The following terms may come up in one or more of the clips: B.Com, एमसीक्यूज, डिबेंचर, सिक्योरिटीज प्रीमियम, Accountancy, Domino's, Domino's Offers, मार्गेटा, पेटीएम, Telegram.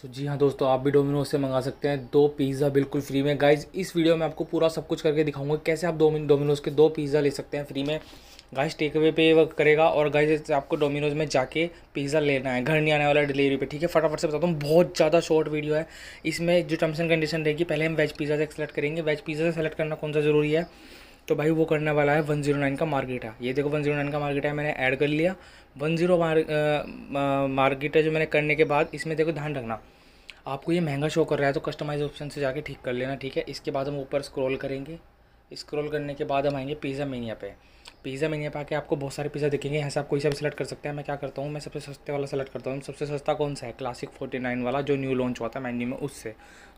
सो जी हाँ दोस्तों, आप भी डोमिनोज से मंगा सकते हैं 2 पिज़्ज़ा बिल्कुल फ्री में। गाइज़ इस वीडियो में आपको पूरा सब कुछ करके दिखाऊंगा कैसे आप डोमिनोज के 2 पिज़्ज़ा ले सकते हैं फ्री में। गाइज़ टेक अवे पे वर्क करेगा और गाइज़ आपको डोमिनोज में जाके पिज़्ज़ा लेना है, घर नहीं आने वाला डिलीवरी पे, ठीक है। फटाफट से बताता हूँ, बहुत ज़्यादा शॉर्ट वीडियो है। इसमें जो टर्म्स एंड कंडीशन रहेगी, पहले हम वेज पिज़्ज़ा से सेलेक्ट करेंगे। वेज पिज़्ज़ा से सेलेक्ट करना कौन सा ज़रूरी है, तो भाई वो करने वाला है 109 का मार्गेटा। ये देखो 109 का मार्गेटा मैंने ऐड कर लिया। 10 मार्गेटा जो मैंने करने के बाद, इसमें देखो ध्यान रखना, आपको ये महंगा शो कर रहा है तो कस्टमाइज ऑप्शन से जाके ठीक कर लेना, ठीक है। इसके बाद हम ऊपर स्क्रॉल करेंगे, स्क्रॉल करने के बाद हम आएंगे पिज़्ज़ा मेनिया पे। पिज़्ज़ा मेनिया पे आके आपको बहुत सारे पिज़्ज़ा दिखेंगे, यहाँ से आप कोई सा भी सेलेक्ट कर सकते हैं। मैं क्या करता हूँ, मैं सबसे सस्ते वाला सेलेक्ट करता हूँ। सबसे सस्ता कौन सा है, क्लासिक 49 वाला जो न्यू लॉन्च हुआ था मेन्यू में, उससे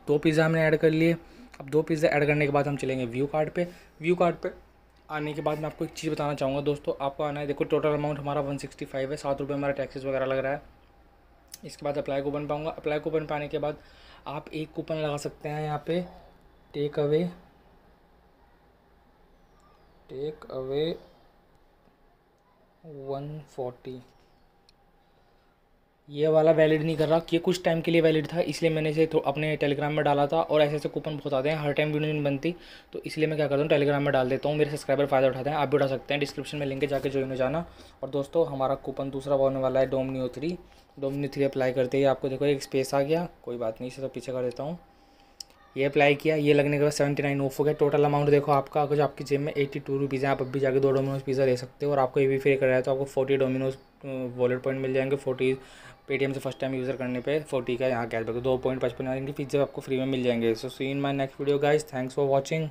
2 पिज़्ज़ा हमने ऐड कर लिए। अब 2 पिज़्ज़ा ऐड करने के बाद हम चलेंगे व्यू कार्ड पे। व्यू कार्ड पे आने के बाद मैं आपको एक चीज़ बताना चाहूँगा दोस्तों, आपको आना है, देखो टोटल अमाउंट हमारा 165 है, 7 रुपये हमारा टैक्सेस वगैरह लग रहा है। इसके बाद अप्लाई कूपन पाऊँगा, अप्लाई कूपन पाने के बाद आप एक कूपन लगा सकते हैं यहाँ पे, टेक अवे 140। ये वाला वैलिड नहीं कर रहा, कि कुछ टाइम के लिए वैलिड था इसलिए मैंने इसे अपने टेलीग्राम में डाला था। और ऐसे ऐसे कूपन बहुत आते हैं, हर टाइम वीडियो नहीं बनती, तो इसलिए मैं क्या करता हूँ टेलीग्राम में डाल देता हूँ। मेरे सब्सक्राइबर फ़ायदा उठाते हैं, आप भी उठा सकते हैं। डिस्क्रिप्शन में लिंक जाकर ज्वाइन हो जाना। और दोस्तों हमारा कूपन दूसरा होने वाला है डोमिनो 3। डोमिनो 3 अप्लाई करते ही आपको देखो एक स्पेस आ गया, कोई बात नहीं, इसे तो पीछे कर देता हूँ। ये अप्लाई किया, ये लगने के बाद 79 ऑफ हो गया। टोटल अमाउंट देखो आपका कुछ आपकी जेब में 82 रुपीज़ है। आप अभी जाके 2 डोमिनोज पिज़्ज़ा ले सकते हो। और आपको ये भी फ्री कर रहा है तो आपको 40 डोमिनोज वॉलेट पॉइंट मिल जाएंगे। 40 पेटीएम से फर्स्ट टाइम यूज़र करने पे 40 का यहाँ कैशबैक 2.55 पिज़्ज़ा आपको फ्री में मिल जाएंगे। So see in my next video guys, thanks for watching.